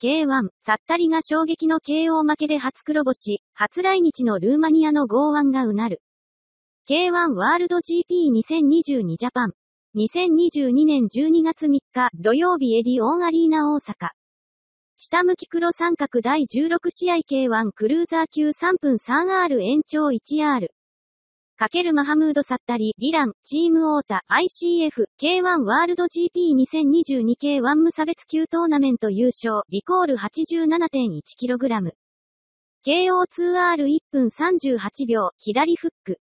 K1、サッタリが衝撃の KO 負けで初黒星、初来日のルーマニアの剛腕がうなる。K1 ワールド GP2022 ジャパン。2022年12月3日土曜日エディオンアリーナ大阪。下向き黒三角第16試合 K1 クルーザー級3分 3R 延長 1R。×マハムード・サッタリ、リラン、チーム・オータ、ICF、K1 ワールド GP2022 K1 無差別級トーナメント優勝、リコール 87.1kg。KO2R1 分38秒、左フック。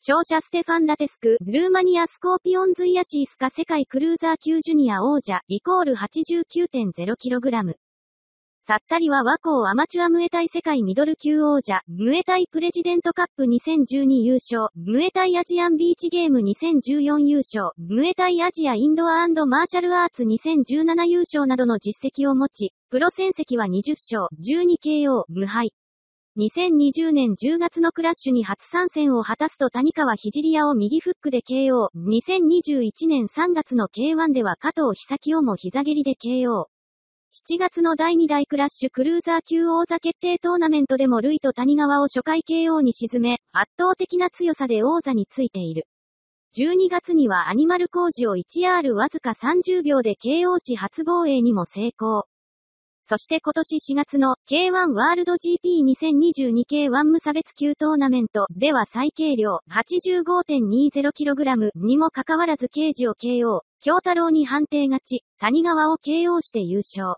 勝者ステファン・ラテスク、ルーマニアスコーピオンズ・イヤシースカ世界クルーザー級ジュニア王者、リコール 89.0kg。サッタリは和光アマチュアムエタイ世界ミドル級王者、ムエタイプレジデントカップ2012優勝、ムエタイアジアンビーチゲーム2014優勝、ムエタイアジアインドア&マーシャルアーツ2017優勝などの実績を持ち、プロ戦績は20勝、12KO、無敗。2020年10月のクラッシュに初参戦を果たすと谷川ひじりやを右フックで KO、2021年3月の K1 では加藤久樹をも膝蹴りで KO。7月の第2代クラッシュクルーザー級王座決定トーナメントでもルイと谷川を初回 KO に沈め、圧倒的な強さで王座についている。12月にはアニマル工事を 1R わずか30秒で KO し初防衛にも成功。そして今年4月の K1 ワールド GP2022 K1 無差別級トーナメントでは最軽量 85.20kg にもかかわらず刑事を KO、京太郎に判定勝ち、谷川を KO して優勝。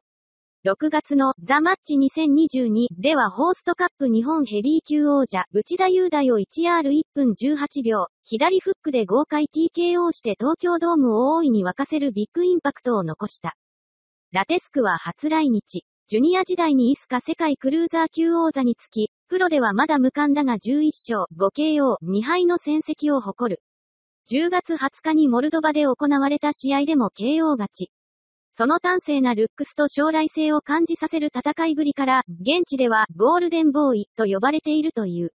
6月のザ・マッチ2022ではホーストカップ日本ヘビー級王者内田雄大を 1R1 分18秒、左フックで豪快 TKO して東京ドームを大いに沸かせるビッグインパクトを残した。ラテスクは初来日、ジュニア時代にイスカ世界クルーザー級王座につき、プロではまだ無冠だが11勝、5KO、2敗の戦績を誇る。10月20日にモルドバで行われた試合でも KO 勝ち。その端正なルックスと将来性を感じさせる戦いぶりから、現地ではゴールデンボーイと呼ばれているという。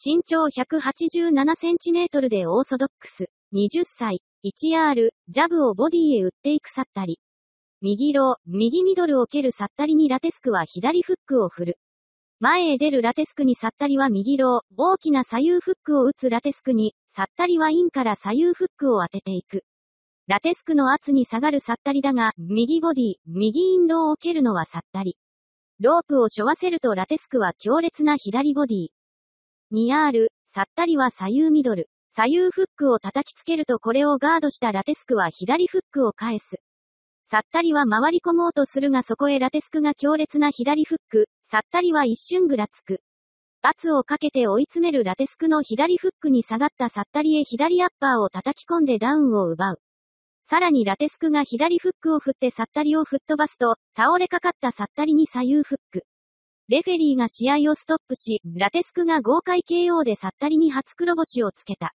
身長 187cm でオーソドックス、20歳、1R、ジャブをボディへ打っていくサッタリ。右ロー、右ミドルを蹴るサッタリにラテスクは左フックを振る。前へ出るラテスクにサッタリは右ロー、大きな左右フックを打つラテスクに、サッタリはインから左右フックを当てていく。ラテスクの圧に下がるサッタリだが、右ボディ、右インローを蹴るのはサッタリ。ロープを背負わせるとラテスクは強烈な左ボディ。2R、サッタリは左右ミドル。左右フックを叩きつけるとこれをガードしたラテスクは左フックを返す。サッタリは回り込もうとするがそこへラテスクが強烈な左フック、サッタリは一瞬ぐらつく。圧をかけて追い詰めるラテスクの左フックに下がったサッタリへ左アッパーを叩き込んでダウンを奪う。さらにラテスクが左フックを振ってサッタリを吹っ飛ばすと、倒れかかったサッタリに左右フック。レフェリーが試合をストップし、ラテスクが豪快 KO でサッタリに初黒星をつけた。